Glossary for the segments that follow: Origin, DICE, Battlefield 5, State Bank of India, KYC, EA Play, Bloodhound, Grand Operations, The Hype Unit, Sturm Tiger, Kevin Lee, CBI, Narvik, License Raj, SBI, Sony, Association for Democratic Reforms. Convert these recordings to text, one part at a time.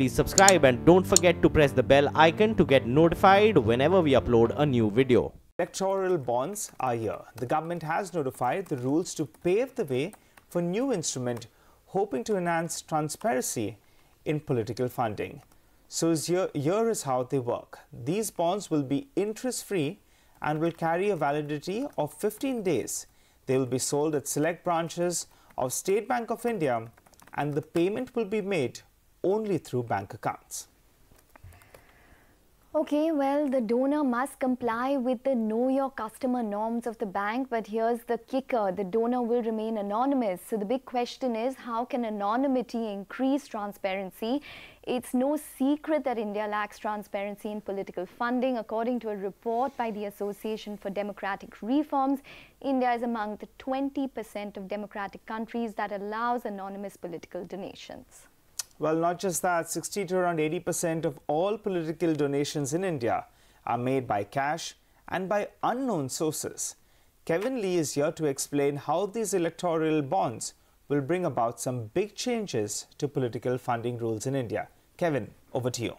please subscribe and don't forget to press the bell icon to get notified whenever we upload a new video. Electoral bonds are here. The government has notified the rules to pave the way for new instrument, hoping to enhance transparency in political funding. So here is how they work. These bonds will be interest-free and will carry a validity of 15 days. They will be sold at select branches of State Bank of India, and the payment will be made only through bank accounts. Okay, well, the donor must comply with the know your customer norms of the bank, but here's the kicker. The donor will remain anonymous. So the big question is, how can anonymity increase transparency? It's no secret that India lacks transparency in political funding. According to a report by the Association for Democratic Reforms, India is among the 20% of democratic countries that allows anonymous political donations. Well, not just that, 60 to around 80% of all political donations in India are made by cash and by unknown sources. Kevin Lee is here to explain how these electoral bonds will bring about some big changes to political funding rules in India. Kevin, over to you.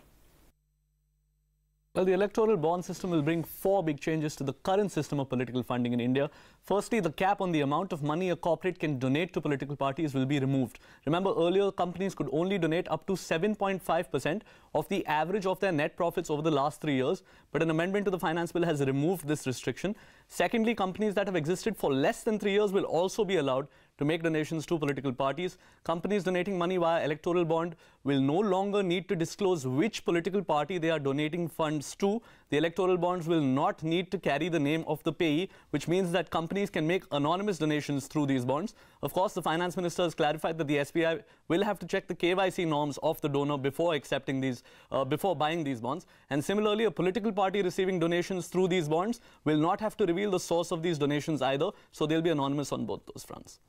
Well, the electoral bond system will bring four big changes to the current system of political funding in India. Firstly, the cap on the amount of money a corporate can donate to political parties will be removed. Remember, earlier companies could only donate up to 7.5% of the average of their net profits over the last 3 years, but an amendment to the Finance Bill has removed this restriction. Secondly, companies that have existed for less than 3 years will also be allowed to make donations to political parties. Companies donating money via electoral bond will no longer need to disclose which political party they are donating funds to. The electoral bonds will not need to carry the name of the payee, which means that companies can make anonymous donations through these bonds. Of course, the Finance Minister has clarified that the SBI will have to check the KYC norms of the donor before accepting these, before buying these bonds. And similarly, a political party receiving donations through these bonds will not have to reveal the source of these donations either, so they'll be anonymous on both those fronts.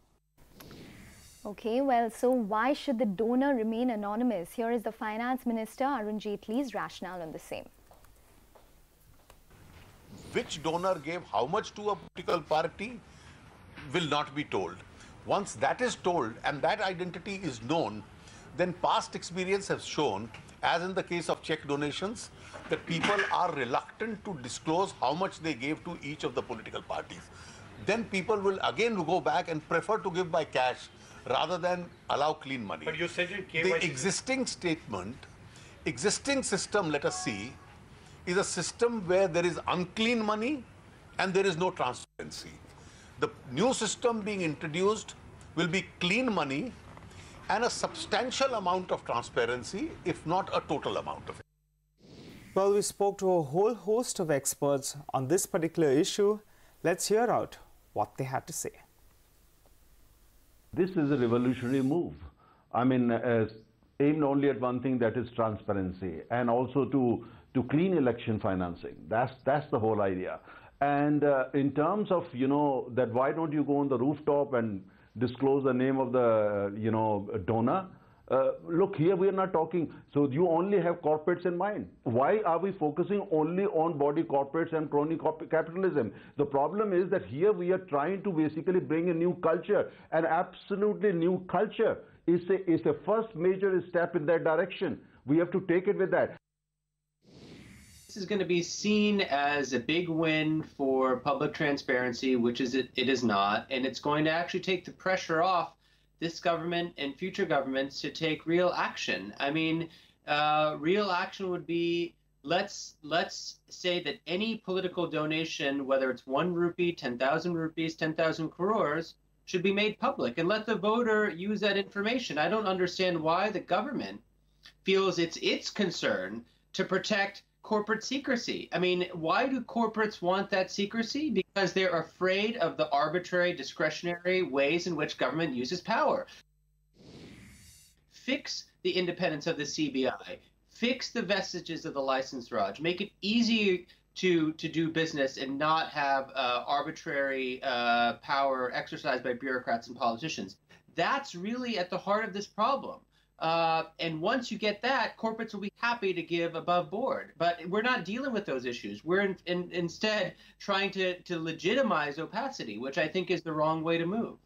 Okay, well, so why should the donor remain anonymous? Here is the Finance Minister Arun Jaitley's rationale on the same. Which donor gave how much to a political party will not be told. Once that is told and that identity is known, then past experience has shown, as in the case of cheque donations, that people are reluctant to disclose how much they gave to each of the political parties. Then people will again go back and prefer to give by cash rather than allow clean money. But you said in KYC. The existing statement, existing system, let us see, is a system where there is unclean money and there is no transparency. The new system being introduced will be clean money and a substantial amount of transparency, if not a total amount of it. Well, we spoke to a whole host of experts on this particular issue. Let's hear out what they had to say. This is a revolutionary move. I mean, aimed only at one thing, that is transparency, and also to clean election financing. That's the whole idea. And in terms of, you know, that why don't you go on the rooftop and disclose the name of the, you know, donor? Look, here we are not talking, so you only have corporates in mind. Why are we focusing only on body corporates and crony capitalism? The problem is that here we are trying to basically bring a new culture, an absolutely new culture. It's the first major step in that direction. We have to take it with that. This is going to be seen as a big win for public transparency, which is it is not, and it's going to actually take the pressure off this government and future governments to take real action. I mean, real action would be, let's say that any political donation, whether it's 1 rupee, 10,000 rupees, 10,000 crores, should be made public and let the voter use that information. I don't understand why the government feels it's its concern to protect corporate secrecy. I mean, why do corporates want that secrecy? Because they're afraid of the arbitrary, discretionary ways in which government uses power. Fix the independence of the CBI. Fix the vestiges of the License Raj. Make it easy to do business and not have arbitrary power exercised by bureaucrats and politicians. That's really at the heart of this problem. And once you get that, corporates will be happy to give above board. But we're not dealing with those issues. We're instead trying to legitimize opacity, which I think is the wrong way to move.